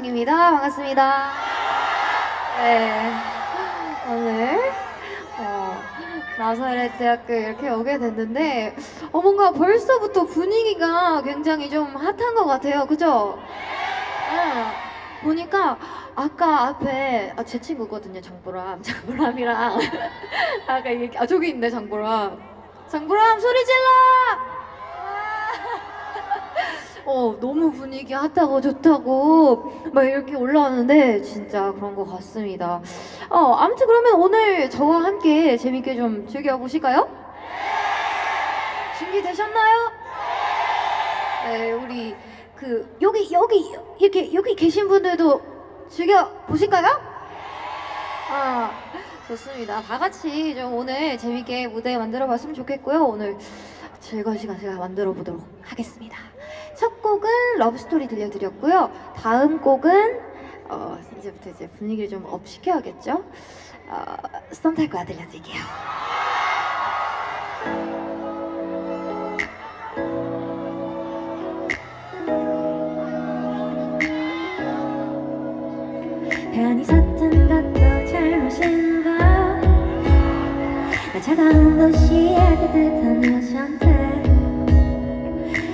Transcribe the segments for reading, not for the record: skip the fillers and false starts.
장보람춘기입니다. 반갑습니다. 네, 오늘 나사렛 대학교 이렇게 오게 됐는데 뭔가 벌써부터 분위기가 굉장히 좀 핫한 것 같아요. 그죠? 네. 보니까 아까 앞에 제 친구거든요. 장보람이랑 아까 이게 저기 있네. 장보람 소리 질러! 너무 분위기 핫하고 좋다고 막 이렇게 올라왔는데 진짜 그런 것 같습니다. 아무튼 그러면 오늘 저와 함께 재밌게 좀 즐겨보실까요? 네! 준비되셨나요? 네, 우리 여기 이렇게 여기 계신 분들도 즐겨보실까요? 좋습니다. 다 같이 좀 오늘 재밌게 무대 만들어 봤으면 좋겠고요. 오늘 즐거운 시간 제가 만들어 보도록 하겠습니다. 첫 곡은 러브스토리 들려드렸고요. 다음 곡은 이제부터 이제 분위기를 좀 업 시켜야겠죠? 썸 탈 거야 들려드릴게요. 태안이 사탕 같아 잘 마신가 나 차가운 도시에 따뜻한 여잔데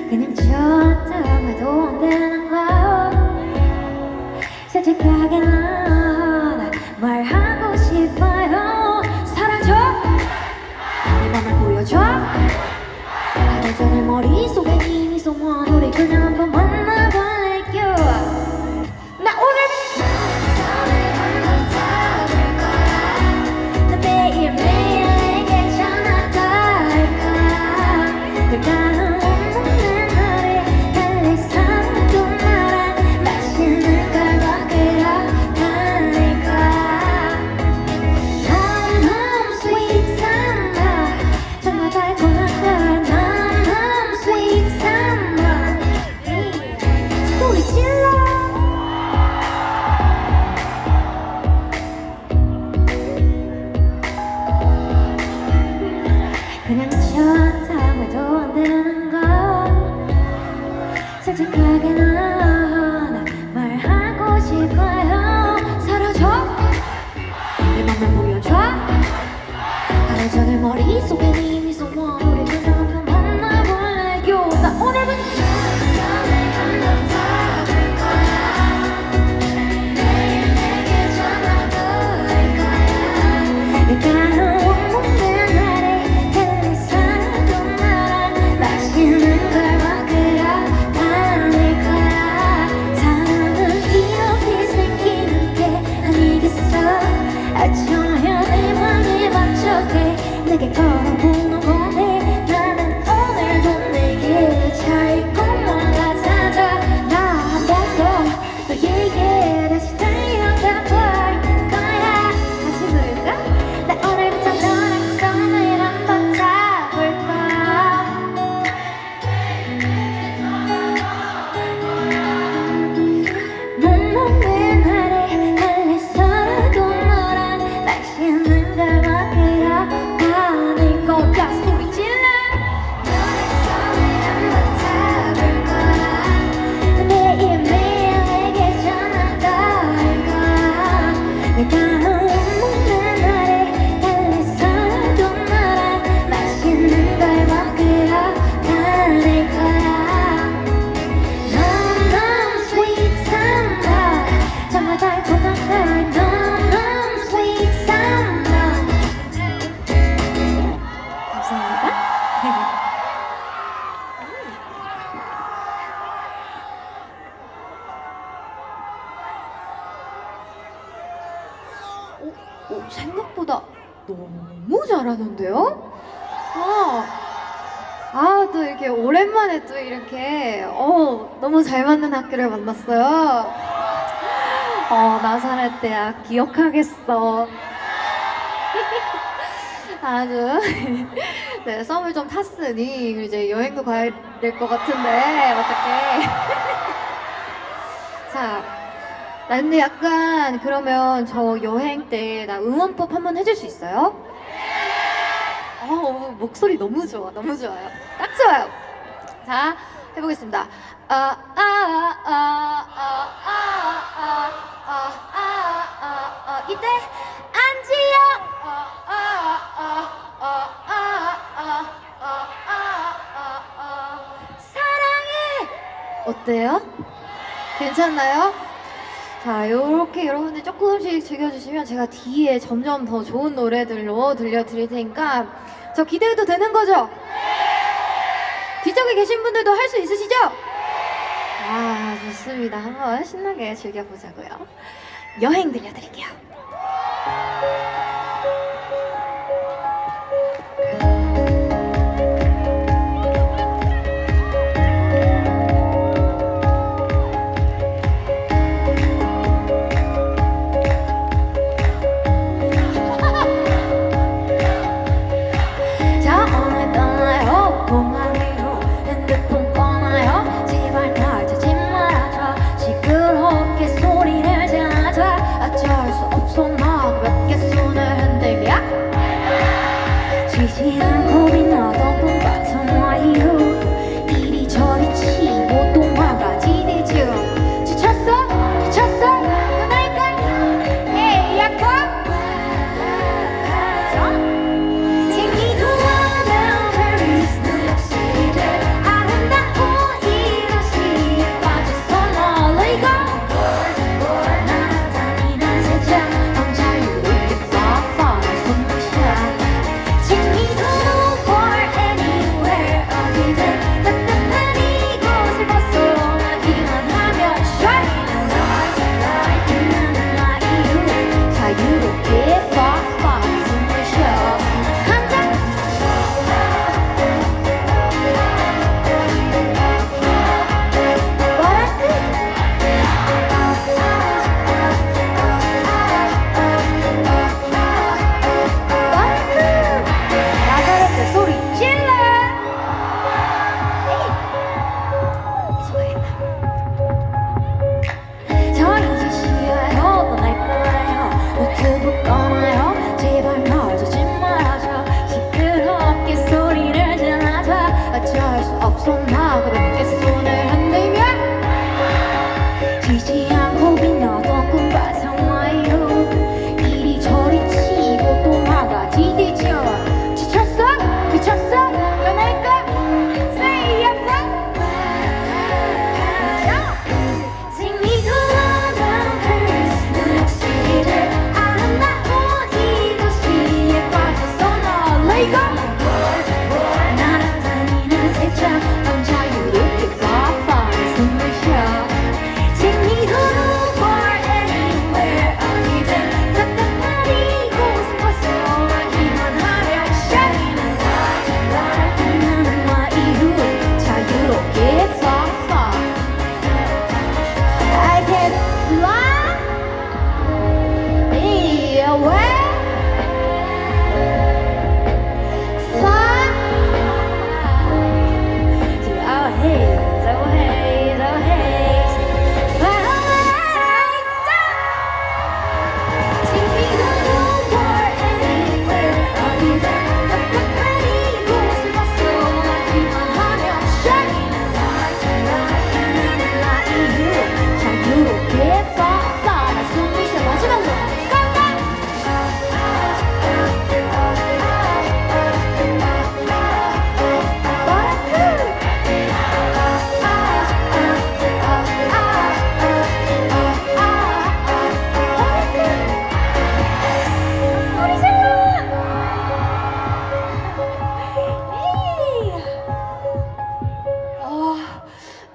그냥 좋다고 해도 안 되는 거야. 솔직하게 난 말하고 싶어요. 사랑줘 내 맘을 보여줘. 하루 전에 머릿속에 이미 소문 우리 그냥 한번 만나볼게요. 나 오늘 나 매일 매일 내게 전화 닿을까 내가 생각보다 너무 잘하던데요? 또 이렇게 오랜만에 또 이렇게 너무 잘 맞는 학교를 만났어요. 나사렛 대학 기억하겠어. 아주 네, 썸을 좀 탔으니 이제 여행도 가야 될 것 같은데 어떡해. 자. 근데 약간 그러면 저 여행 때 나 응원법 한번 해줄 수 있어요? 네! 목소리 너무 좋아요. 딱 좋아요. 자, 해보겠습니다. 이때 안지영 사랑해. 어때요? 괜찮나요? 자, 요렇게 여러분들 조금씩 즐겨주시면 제가 뒤에 점점 더 좋은 노래들로 들려드릴 테니까 저 기대해도 되는 거죠? 네! 뒤쪽에 계신 분들도 할 수 있으시죠? 네! 아, 좋습니다. 한번 신나게 즐겨보자고요. 여행 들려드릴게요.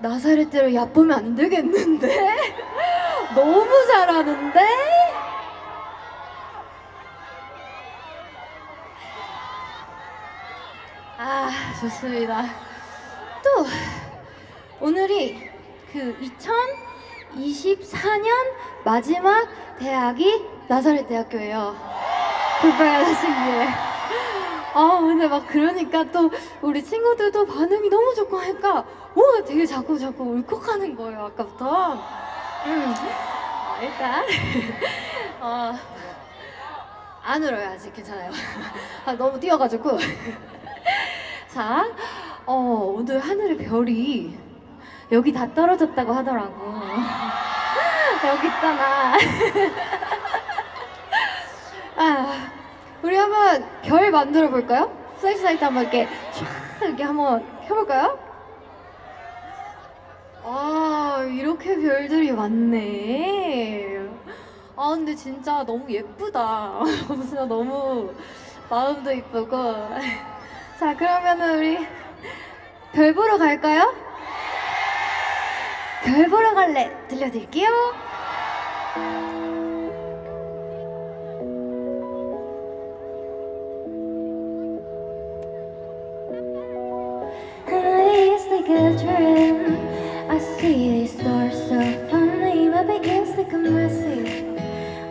나사렛대로 얕보면 안 되겠는데? 너무 잘하는데? 아, 좋습니다. 또 오늘이 그 2024년 마지막 대학이 나사렛 대학교예요. 볼빨간사춘기에. 아, 근데 막 그러니까 또 우리 친구들도 반응이 너무 좋고 하니까 오, 되게 자꾸 울컥하는 거예요, 아까부터. 일단 안 울어요, 아직 괜찮아요. 아, 너무 뛰어가지고. 자, 오늘 하늘의 별이 여기 다 떨어졌다고 하더라고. 여기 있잖아. 아, 우리 한번 별 만들어 볼까요? 슬라이드 한번 이렇게 쫙 이렇게 한번 해볼까요? 아, 이렇게 별들이 많네. 아, 근데 진짜 너무 예쁘다. 진짜 너무 마음도 이쁘고. 자, 그러면은 우리 별 보러 갈까요? 별 보러 갈래 들려드릴게요. It's like a dream. I see these stars so funny, but it feels like a message.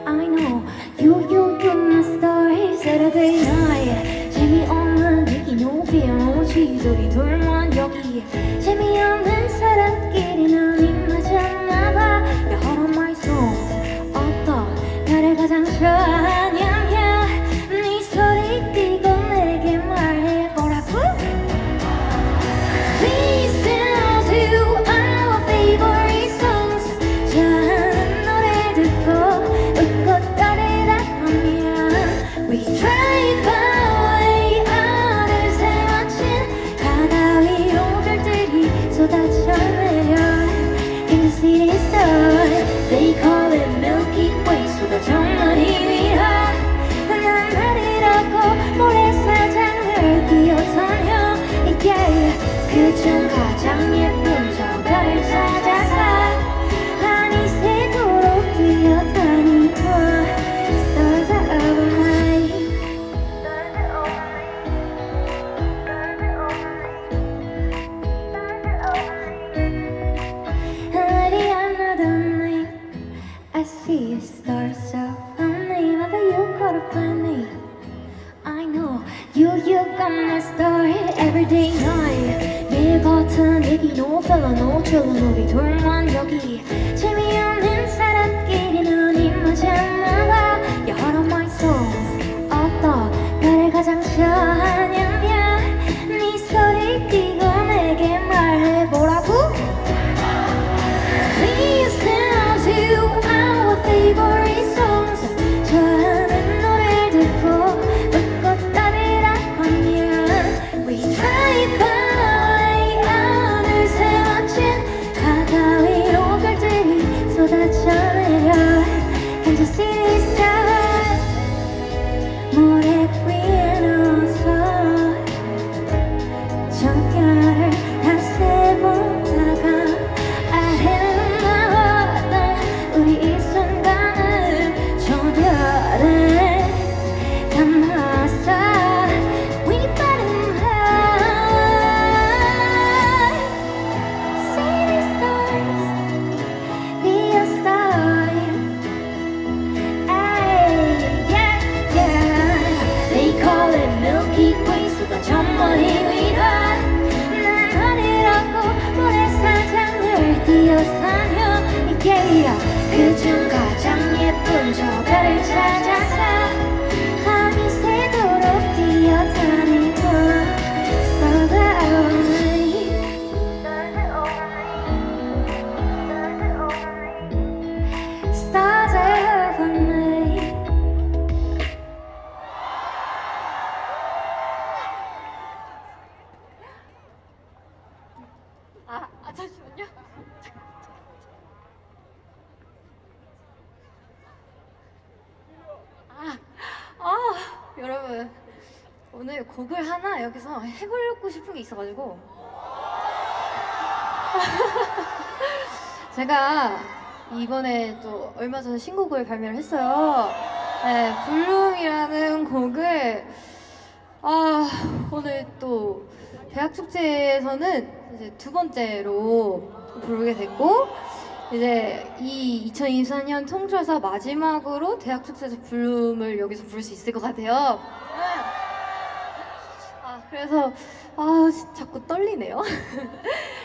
I know you my star. Saturday night, 재미없는 얘기 높이 너무 지저리 둘만 여기 재미없는 사람끼리 눈이 맞았나봐. You're all on my soul. 어떤 별에 가장 좋아하냐며 네 소리 띄고 내게 말해 뭐라고? Listen to our favorite songs. 좋아하는 노래 듣고 웃고 떠들다 보면 We drive away 어느새 멋진 바다 위로 별들이 쏟아져내려. In the city star they call it Milky Way. 쏟아져 머리 위로 난 하늘이라고 모래사장을 뛰어다녀. Yeah. 그중 가장 예쁜 저 별을 찾아서 하늘 새도록 뛰어다니고 Stars are over high. Lady, another night I see a star so funny. Maybe you got a funny. I know you got my story. Every day night 매일 같은 얘기 no fella no trouble. 우리 둘만 여기 재미없는 사람끼리 눈이 맞았나봐. You're all on my soul. 어떤 별을 가장 좋아하냐며 네 소리 띄고 내게 말해 뭐라고? Listen to our favorite songs. 좋아하는 노래를 듣고 웃고 따르라 하면 We drive by 하늘새 멋진 바다 위로 별들이 쏟아져내려. Can't you see the stars? 모래 위에 누워서 정열을 다 세보다가 아름다웠던 우리 이 순간은 조별을 담아서 We better high. See the stars, be a star. Ay, yeah, yeah. They call it Milky Way. 쏟아져 머리 위로 난 하늘하고 모래사장을 뛰어다녀. Yeah. 그중 가장 예쁜 저 별을 찾아서 밤이 새도록 뛰어다니고 Stars are over high. Stars are over high. 아, 잠시만요. 여러분, 오늘 곡을 하나 여기서 해보고 싶은 게 있어가지고 제가 이번에 또 얼마 전에 신곡을 발매를 했어요. 네, 블룸이라는 곡을 오늘 또 대학 축제에서는 이제 2번째로 부르게 됐고, 이제 이 2024년 통틀어서 마지막으로 대학 축제에서 블룸을 여기서 부를 수 있을 것 같아요. 그래서 자꾸 떨리네요.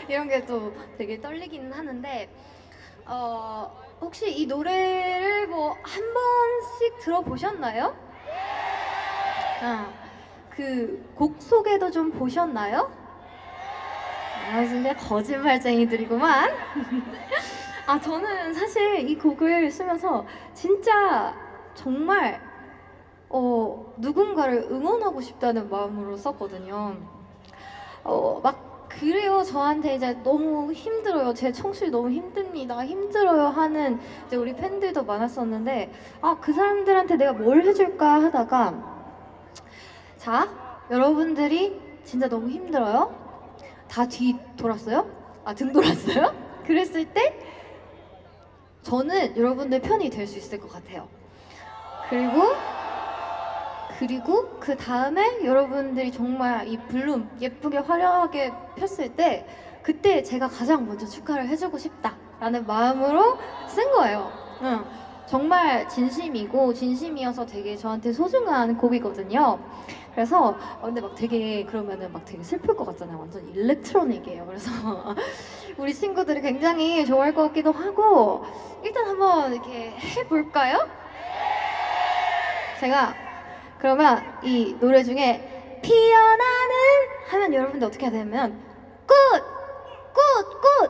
이런 게 또 되게 떨리기는 하는데, 혹시 이 노래를 뭐 한 번씩 들어보셨나요? 그 곡 소개도 좀 보셨나요? 아, 진짜 거짓말쟁이들이구만. 아, 저는 사실 이 곡을 쓰면서 진짜 정말 누군가를 응원하고 싶다는 마음으로 썼거든요. 막 그래요, 저한테 이제 너무 힘들어요, 제 청춘이 너무 힘듭니다, 힘들어요 하는 이제 우리 팬들도 많았었는데, 아, 그 사람들한테 내가 뭘 해줄까 하다가, 자, 여러분들이 진짜 너무 힘들어요? 다 뒤 돌았어요? 아, 등 돌았어요? 그랬을 때 저는 여러분들 편이 될 수 있을 것 같아요. 그리고 그 다음에 여러분들이 정말 이 블룸 예쁘게 화려하게 폈을 때 그때 제가 가장 먼저 축하를 해주고 싶다라는 마음으로 쓴 거예요. 응. 정말 진심이고 진심이어서 되게 저한테 소중한 곡이거든요. 그래서 근데 막 되게 그러면은 막 되게 슬플 것 같잖아요. 완전 일렉트로닉이에요. 그래서 우리 친구들이 굉장히 좋아할 것 같기도 하고 일단 한번 이렇게 해볼까요? 제가 그러면 이 노래 중에 피어나는 하면 여러분들 어떻게 해야 되냐면 꽃! 꽃!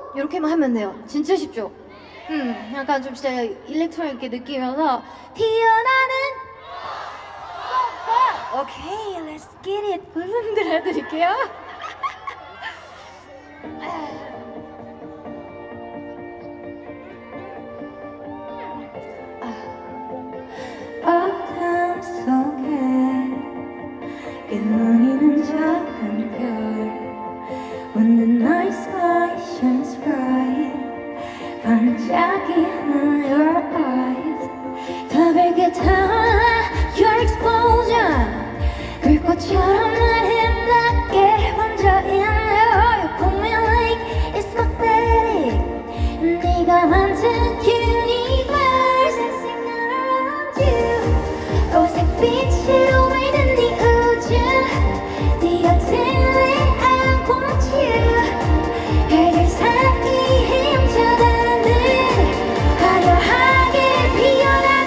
꽃! 이렇게만 하면 돼요. 진짜 쉽죠? 약간 좀 진짜 일렉트로닉 있게 느끼면서 피어나는 오케이, let's get it. 블룸 들려드릴게요. 어둠 속에 일렁이는 작은 별 When the night sky shines bright 반짝이는 your eyes 더 밝게 타올라 your exposure 불꽃처럼 날 힘나게 혼자 있는 You pull me like it's pathetic 네가 만든 universe dancing around you 오색 빛이 오이는 네 우주 The ultimate I want you 별들 사이 힘차다는 화려하게 피어나는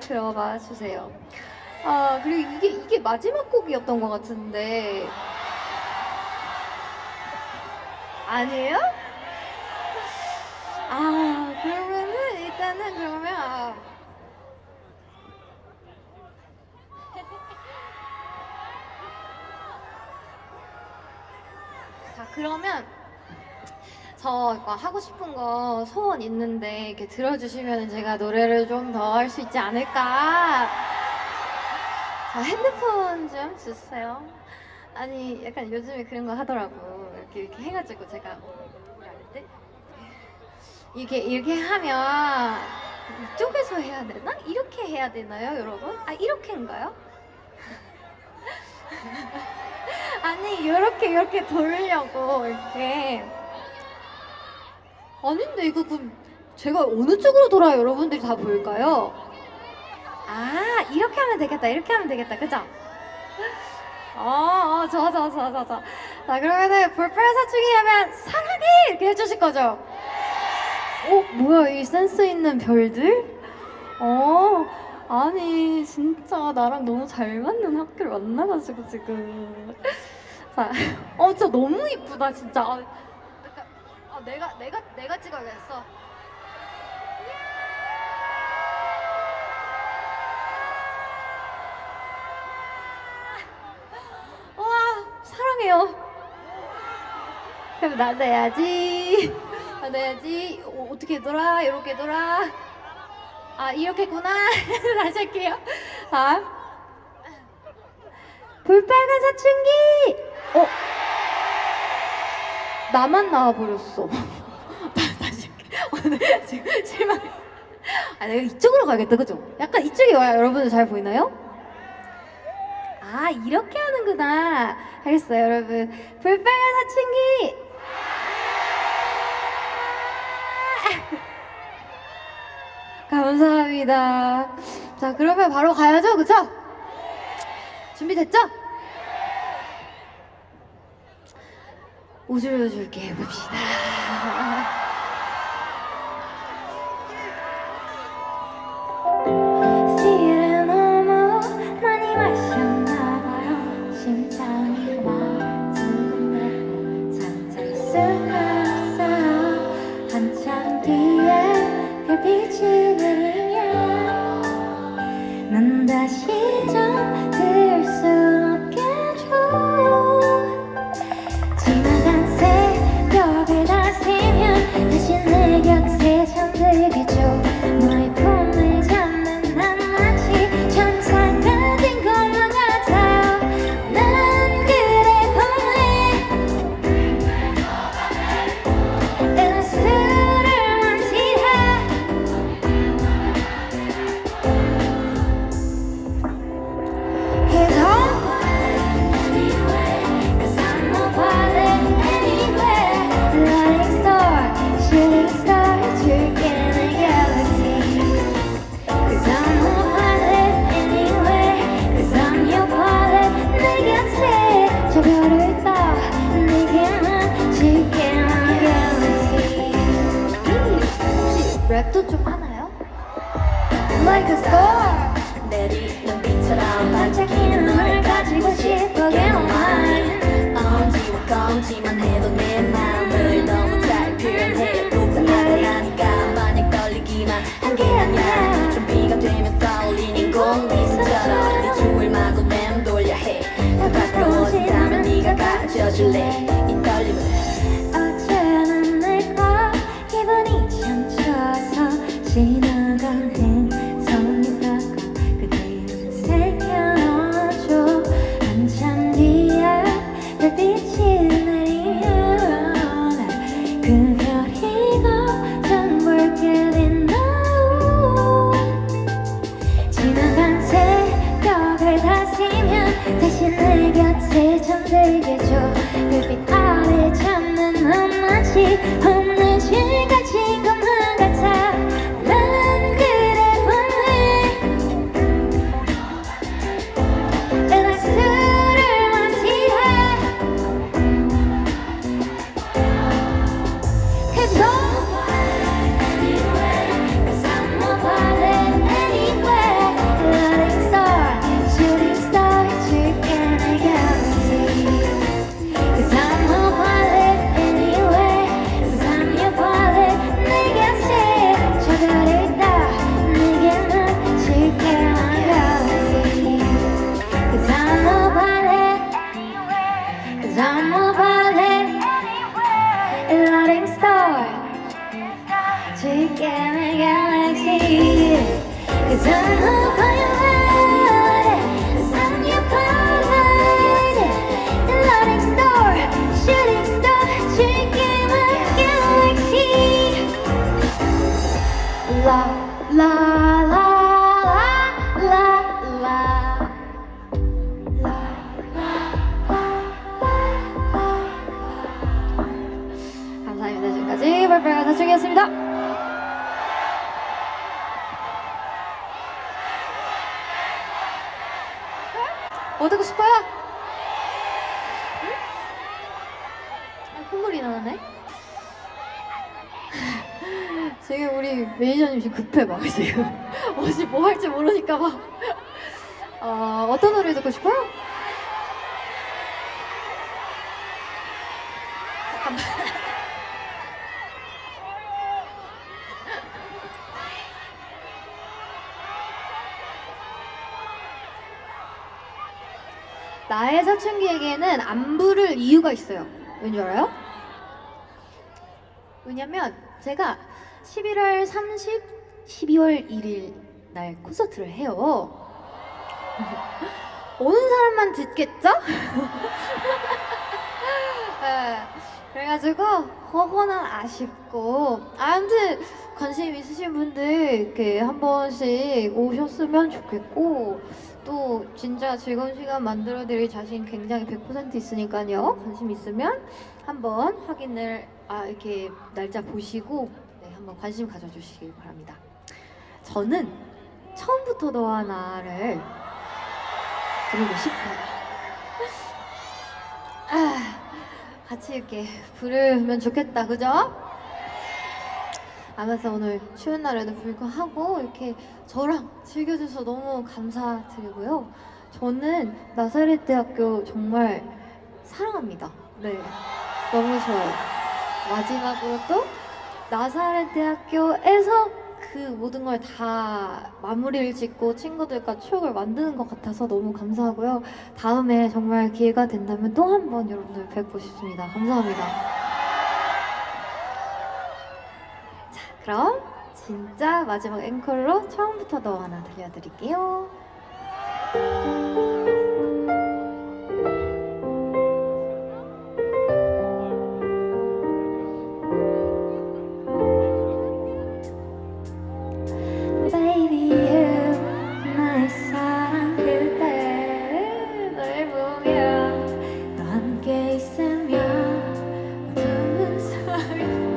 들어봐 주세요. 아, 그리고 이게 마지막 곡이었던 것 같은데 아니에요? 아, 그러면은 일단은 그러면 그러면 저 하고 싶은 거 소원 있는데 이렇게 들어주시면 제가 노래를 좀 더 할 수 있지 않을까. 자, 핸드폰 좀 주세요. 아니 약간 요즘에 그런 거 하더라고. 이렇게 해가지고 제가 노래 할 때 이렇게 하면 이쪽에서 해야 되나? 이렇게 해야 되나요, 여러분? 아 이렇게인가요? 아니 이렇게 돌려고 이렇게. 아닌데 이거 그럼 제가 어느 쪽으로 돌아요? 여러분들이 다 보일까요? 아 이렇게 하면 되겠다, 이렇게 하면 되겠다, 그죠? 좋아. 자 그러면은 볼빨간사춘기 하면 사랑해! 이렇게 해주실 거죠? 뭐야 이 센스 있는 별들? 아니 진짜 나랑 너무 잘 맞는 학교를 만나가지고 지금. 자, 진짜 너무 이쁘다 진짜. 내가 찍어야겠어. 사랑해요. 그럼 나눠야지. 어떻게 해둬라? 이렇게 해둬라? 아 이렇게구나. 다시 할게요. 다음 볼빨간사춘기. 나만 나와버렸어. 다시 할게요. 지금 실망해. 내가 이쪽으로 가야겠다, 그죠? 약간 이쪽에 와야 여러분들 잘 보이나요? 아 이렇게 하는구나. 알겠어요 여러분. 볼빨간사춘기. 감사합니다. 자 그러면 바로 가야죠, 그쵸? 준비됐죠? 우줄우줄게 해봅시다. 랩도 좀 하나요? Like a star 내 눈빛처럼 반짝이는 눈을 가지고 싶어. Get on mine. 엄지와 검지만 해도 내 마음을 너무 잘 표현해. 복잡하다 하니까 만약 떨리기만 한 게 아니야. 준비가 되면 떨리는 공기처럼 네 춤을 마구 맴돌려 해. 더 가까워진다면 네가 가르쳐줄래 이 떨림을. 지나간 행성이 닿고 그대를 새겨넣어줘. 한참 뒤에 별빛이 내리면 그 별이 거점 볼게 된다오. 지나간 새벽을 다스리면 다시 내 곁에 잠들게 줘. 별빛 아래 참는 한마치 없는 시간 지금 같아. 볼빨간사춘기였습니다. 어떻게 싶어요? 응? 아, 콧물이 나네. 지금 우리 매니저님 지금 급해 막 지금 어디 뭐 할지 모르니까 막 어떤 노래 듣고 싶어요? 잠깐만. 나의 사춘기에게는 안 부를 이유가 있어요. 왠지 알아요? 왜냐면 제가 11월 30, 12월 1일 날 콘서트를 해요. 오는 사람만 듣겠죠? 네, 그래가지고 허허나 아쉽고 아무튼 관심 있으신 분들 이렇게 한 번씩 오셨으면 좋겠고 또 진짜 즐거운 시간 만들어드릴 자신 굉장히 100% 있으니까요. 관심 있으면 한번 확인을 이렇게 날짜 보시고 네, 한번 관심 가져주시길 바랍니다. 저는 처음부터 너와 나를 부르고 싶어요. 같이 이렇게 부르면 좋겠다, 그죠? 아마서 오늘 추운 날에도 불구하고 이렇게 저랑 즐겨줘서 너무 감사드리고요. 저는 나사렛 대학교 정말 사랑합니다. 네, 너무 좋아요. 마지막으로 또 나사렛 대학교에서 그 모든 걸 다 마무리를 짓고 친구들과 추억을 만드는 것 같아서 너무 감사하고요. 다음에 정말 기회가 된다면 또 한 번 여러분들 뵙고 싶습니다. 감사합니다. 그럼 진짜 마지막 앵콜로 처음부터 너 하나 들려드릴게요. Baby you 나의 사랑 그대 널 보면 너 함께 있으면 어두운 삶이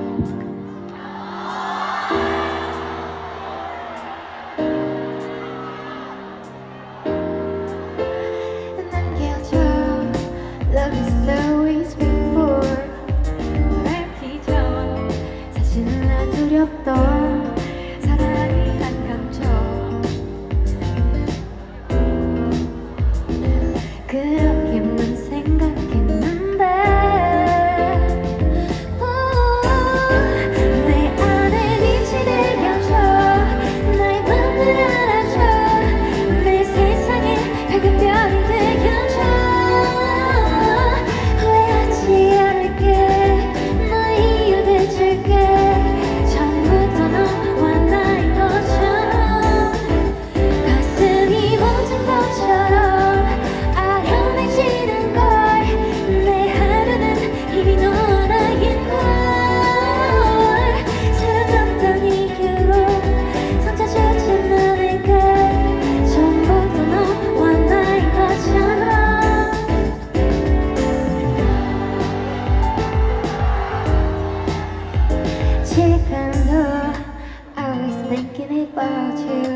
About you.